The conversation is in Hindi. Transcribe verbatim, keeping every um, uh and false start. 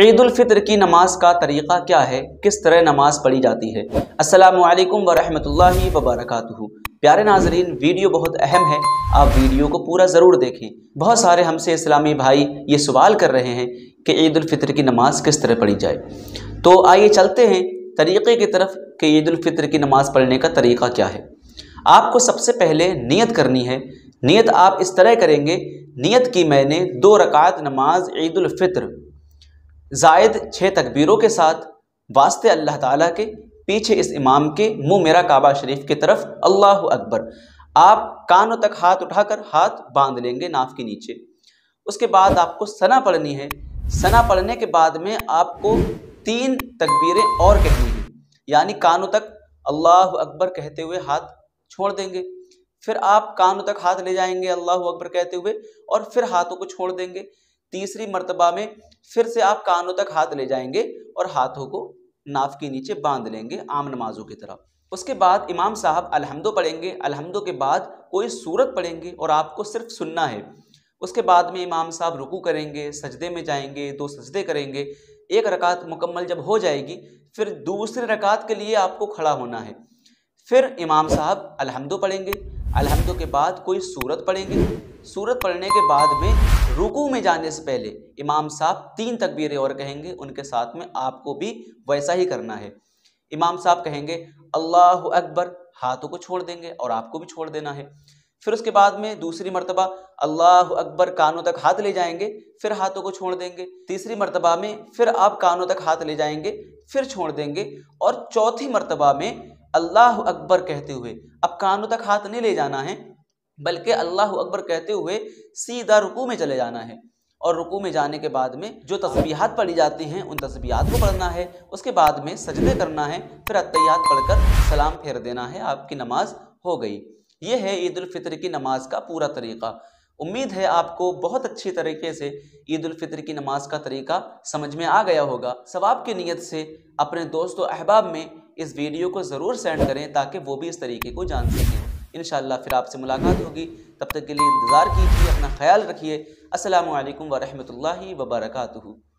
ईद उल फित्र की नमाज का तरीक़ा क्या है, किस तरह नमाज पढ़ी जाती है। अस्सलामु अलैकुम वरहमतुल्लाहि वबरकातुहू। प्यारे नाजरीन, वीडियो बहुत अहम है, आप वीडियो को पूरा ज़रूर देखें। बहुत सारे हमसे इस्लामी भाई ये सवाल कर रहे हैं कि ईद उल फित्र की नमाज किस तरह पढ़ी जाए, तो आइए चलते हैं तरीक़े की तरफ कि ईद उल फित्र की नमाज़ पढ़ने का तरीक़ा क्या है। आपको सबसे पहले नियत करनी है। नियत आप इस तरह करेंगे, नियत की मैंने दो रकात नमाज ईद उल फित्र जायद छः तकबीरों के साथ वास्ते अल्लाह ताला के, पीछे इस इमाम के, मुंह मेरा काबा शरीफ की तरफ, अल्लाहु अकबर। आप कानों तक हाथ उठाकर हाथ बांध लेंगे नाफ के नीचे। उसके बाद आपको सना पढ़नी है। सना पढ़ने के बाद में आपको तीन तकबीरें और कहनी हैं, यानी कानों तक अल्लाहु अकबर कहते हुए हाथ छोड़ देंगे, फिर आप कानों तक हाथ ले जाएंगे अल्लाहु अकबर कहते हुए, और फिर हाथों को छोड़ देंगे। तीसरी मर्तबा में फिर से आप कानों तक हाथ ले जाएंगे और हाथों को नाफ के नीचे बांध लेंगे आम नमाजों की तरह। उसके बाद इमाम साहब अलहम्दो पढ़ेंगे। अलहम्दो के बाद कोई सूरत पढ़ेंगे और आपको सिर्फ सुनना है। उसके बाद में इमाम साहब रुकू करेंगे, सजदे में जाएंगे, दो सजदे करेंगे। एक रकात मुकम्मल जब हो जाएगी फिर दूसरे रकात के लिए आपको खड़ा होना है। फिर इमाम साहब अलहम्दो पढ़ेंगे। अलहम्दो के बाद कोई सूरत पढ़ेंगे। सूरत पढ़ने के बाद में रुकू में जाने से पहले इमाम साहब तीन तकबीरें और कहेंगे, उनके साथ में आपको भी वैसा ही करना है। इमाम साहब कहेंगे अल्लाहु अकबर, हाथों को छोड़ देंगे और आपको भी छोड़ देना है। फिर उसके बाद में दूसरी मर्तबा अल्लाहु अकबर, कानों तक हाथ ले जाएंगे, फिर हाथों को छोड़ देंगे। तीसरी मर्तबा में फिर आप कानों तक हाथ ले जाएंगे, फिर छोड़ देंगे। और चौथी मर्तबा में अल्लाहु अकबर कहते हुए अब कानों तक हाथ नहीं ले जाना है, बल्कि अल्लाहु अकबर कहते हुए सीधा रुकू में चले जाना है। और रुकू में जाने के बाद में जो तस्बीहात पढ़ी जाती हैं उन तस्बीहात को पढ़ना है। उसके बाद में सजदे करना है, फिर अत्तहियात पढ़कर सलाम फेर देना है, आपकी नमाज हो गई। ये है ईद उल फित्र की नमाज का पूरा तरीक़ा। उम्मीद है आपको बहुत अच्छी तरीके से ईद उल फित्र की नमाज का तरीक़ा समझ में आ गया होगा। सवाब की नीयत से अपने दोस्तों अहबाब में इस वीडियो को ज़रूर सेंड करें ताकि वो भी इस तरीके को जान सकें। इंशाअल्लाह फिर आपसे मुलाकात होगी, तब तक के लिए इंतज़ार कीजिए, अपना ख्याल रखिए। अस्सलामु अलैकुम वरहमतुल्लाहि वबरकातुहू।